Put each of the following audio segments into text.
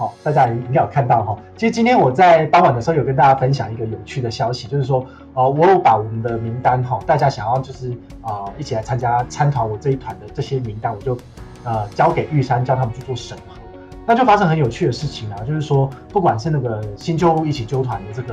好，大家应该有看到哈。其实今天我在傍晚的时候有跟大家分享一个有趣的消息，就是说，我有把我们的名单哈，大家想要就是一起来参团我这一团的这些名单，我就交给玉山，叫他们去做审核。那就发生很有趣的事情啊，就是说，不管是那个新旧户一起揪团的这个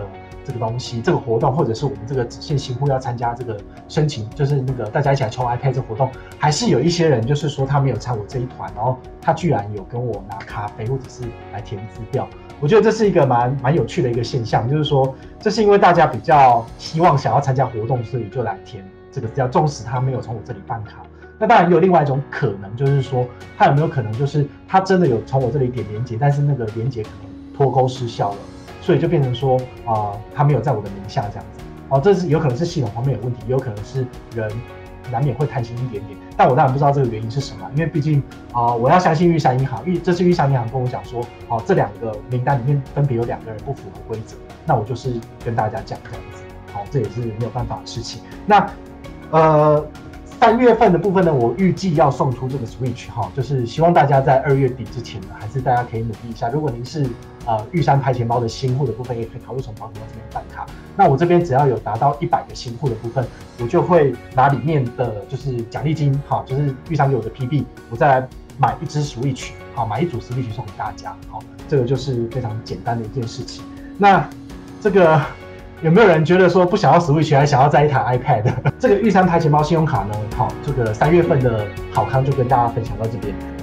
东西，这个活动，或者是我们这个只限新户要参加这个申请，就是那个大家一起来抽 iPad 这活动，还是有一些人就是说他没有参我这一团，然后他居然有跟我拿咖啡或者是来填资料，我觉得这是一个蛮有趣的一个现象，就是说这是因为大家比较希望想要参加活动，所以就来填这个资料，纵使他没有从我这里办卡。那当然有另外一种可能，就是说他有没有可能就是他真的有从我这里点连结，但是那个连结可能脱钩失效了，所以就变成说他没有在我的名下这样子。这是有可能是系统方面有问题，也有可能是人难免会贪心一点点。但我当然不知道这个原因是什么，因为毕竟我要相信玉山银行，这是玉山银行跟我讲说，这两个名单里面分别有两个人不符合规则，那我就是跟大家讲这样子。这也是没有办法的事情。那3月份的部分呢，我预计要送出这个 Switch 哈，就是希望大家在2月底之前呢，还是大家可以努力一下。如果您是玉山拍钱包的新户的部分，也可以考虑从宝可梦这边办卡。那我这边只要有达到100个新户的部分，我就会拿里面的就是奖励金哈，就是玉山给我的 PB， 我再来买一支 Switch， 好，买一组 Switch 送给大家。好，这个就是非常简单的一件事情。那这个。有没有人觉得说不想要 Switch 还想要再一台 iPad？ 这个玉山拍钱包信用卡呢，好，这个3月份的好康就跟大家分享到这边。